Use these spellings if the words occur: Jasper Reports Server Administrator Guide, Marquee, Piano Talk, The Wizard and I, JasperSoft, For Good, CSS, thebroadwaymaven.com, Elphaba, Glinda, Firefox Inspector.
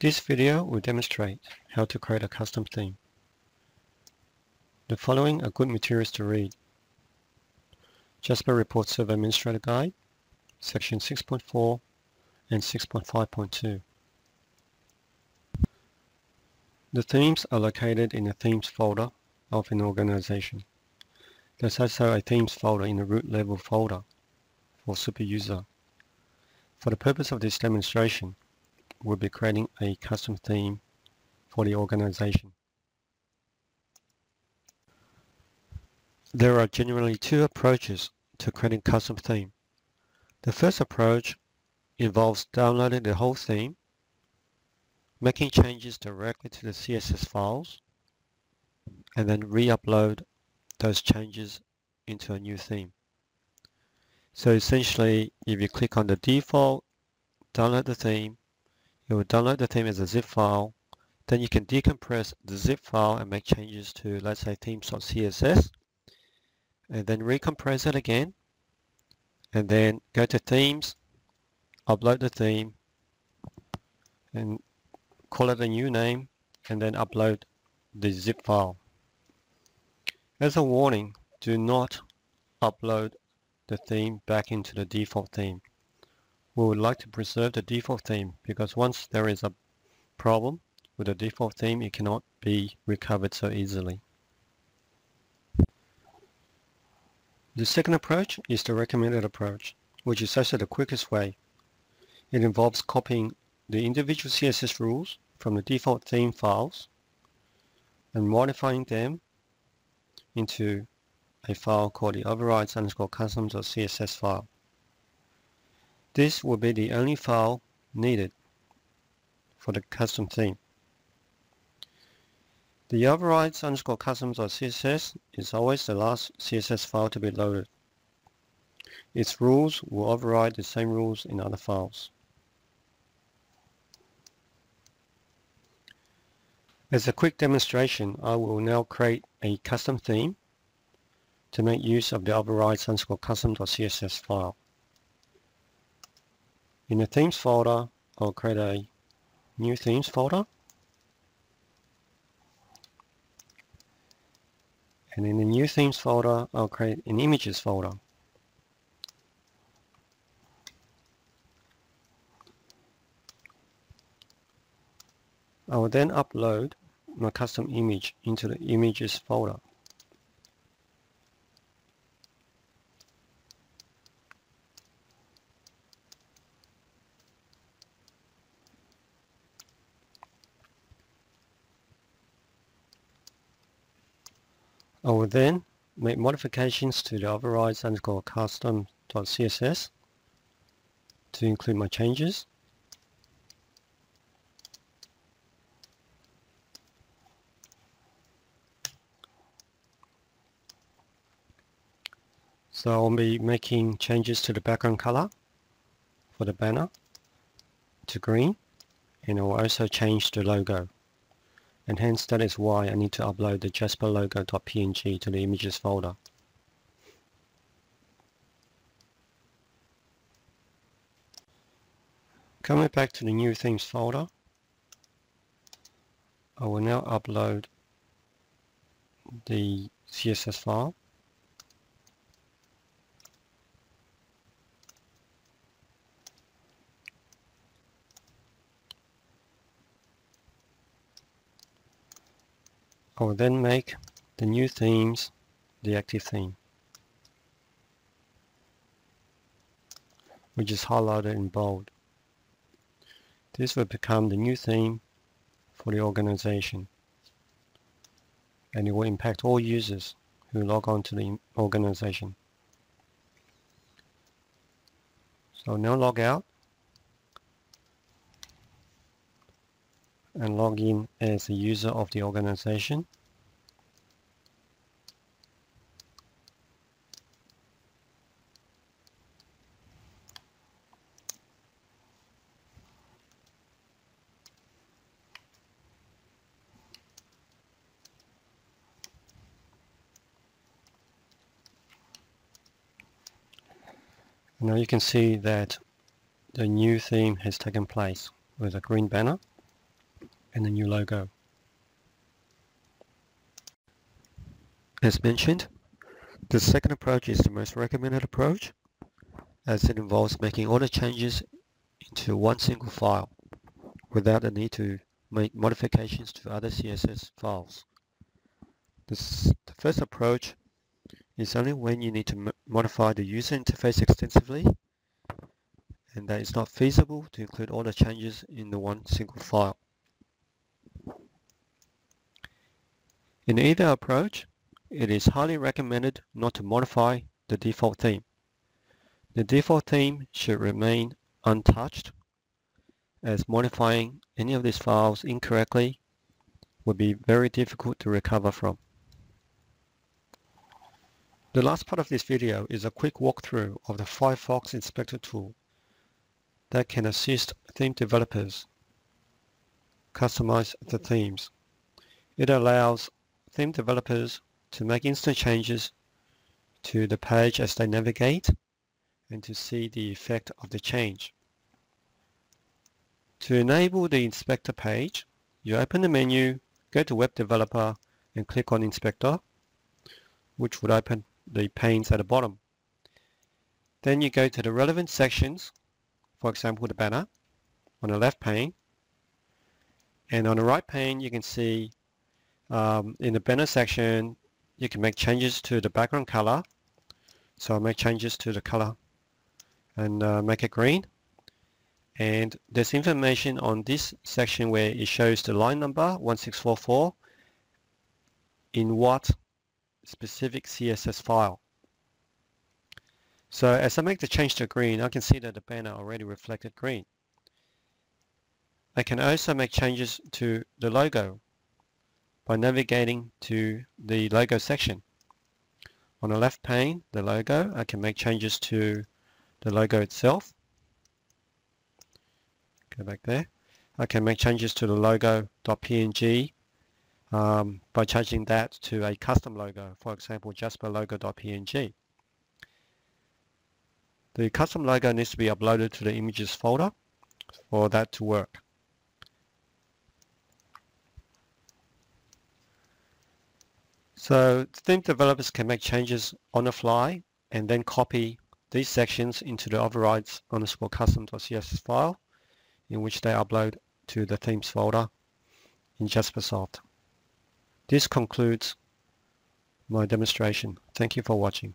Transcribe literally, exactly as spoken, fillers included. This video will demonstrate how to create a custom theme. The following are good materials to read: Jasper Reports Server Administrator Guide, Section six point four and six point five point two. The themes are located in the themes folder of an organization. There's also a themes folder in the root level folder for super user. For the purpose of this demonstration, we'll be creating a custom theme for the organization. There are generally two approaches to creating custom theme. The first approach involves downloading the whole theme, making changes directly to the C S S files, and then re-upload those changes into a new theme. So essentially, if you click on the default, download the theme, you will download the theme as a zip file. Then you can decompress the zip file and make changes to, let's say, themes.css, and then recompress it again, and then go to themes, upload the theme, and call it a new name, and then upload the zip file. As a warning, do not upload the theme back into the default theme. We would like to preserve the default theme, because once there is a problem with the default theme, it cannot be recovered so easily. The second approach is the recommended approach, which is actually the quickest way. It involves copying the individual C S S rules from the default theme files and modifying them into a file called the overrides underscore customs or C S S file. This will be the only file needed for the custom theme. The overrides underscore customs or C S S is always the last C S S file to be loaded. Its rules will override the same rules in other files. As a quick demonstration, I will now create a custom theme to make use of the overrides underscore customs or C S S file. In the themes folder, I'll create a new themes folder, and in the new themes folder, I'll create an images folder. I will then upload my custom image into the images folder. I will then make modifications to the overrides underscore custom.css to include my changes. So I'll be making changes to the background color for the banner to green, and I will also change the logo. And hence that is why I need to upload the Jasper logo.png to the images folder. Coming back to the new themes folder, I will now upload the C S S file. I will then make the new themes the active theme, which is highlighted in bold. This will become the new theme for the organization, and it will impact all users who log on to the organization. So now log out and log in as a user of the organization. Now you can see that the new theme has taken place with a green banner and the new logo. As mentioned, the second approach is the most recommended approach, as it involves making all the changes into one single file without the need to make modifications to other C S S files. This, the first approach is only when you need to modify the user interface extensively and that it's not feasible to include all the changes in the one single file. In either approach, it is highly recommended not to modify the default theme. The default theme should remain untouched, as modifying any of these files incorrectly would be very difficult to recover from. The last part of this video is a quick walkthrough of the Firefox Inspector tool that can assist theme developers customize the themes. It allows theme developers to make instant changes to the page as they navigate and to see the effect of the change. To enable the Inspector page, you open the menu, go to Web Developer and click on Inspector, which would open the panes at the bottom. Then you go to the relevant sections, for example the banner on the left pane, and on the right pane you can see um, in the banner section you can make changes to the background color. So I'll make changes to the color and uh, make it green. And there's information on this section where it shows the line number one six four four in what specific C S S file. So as I make the change to green, I can see that the banner already reflected green. I can also make changes to the logo by navigating to the logo section. On the left pane, the logo, I can make changes to the logo itself. Go back there. I can make changes to the logo.png um, by changing that to a custom logo, for example jasper logo dot P N G. The custom logo needs to be uploaded to the images folder for that to work. So theme developers can make changes on the fly and then copy these sections into the overrides underscore custom.css file in which they upload to the themes folder in JasperSoft. This concludes my demonstration. Thank you for watching.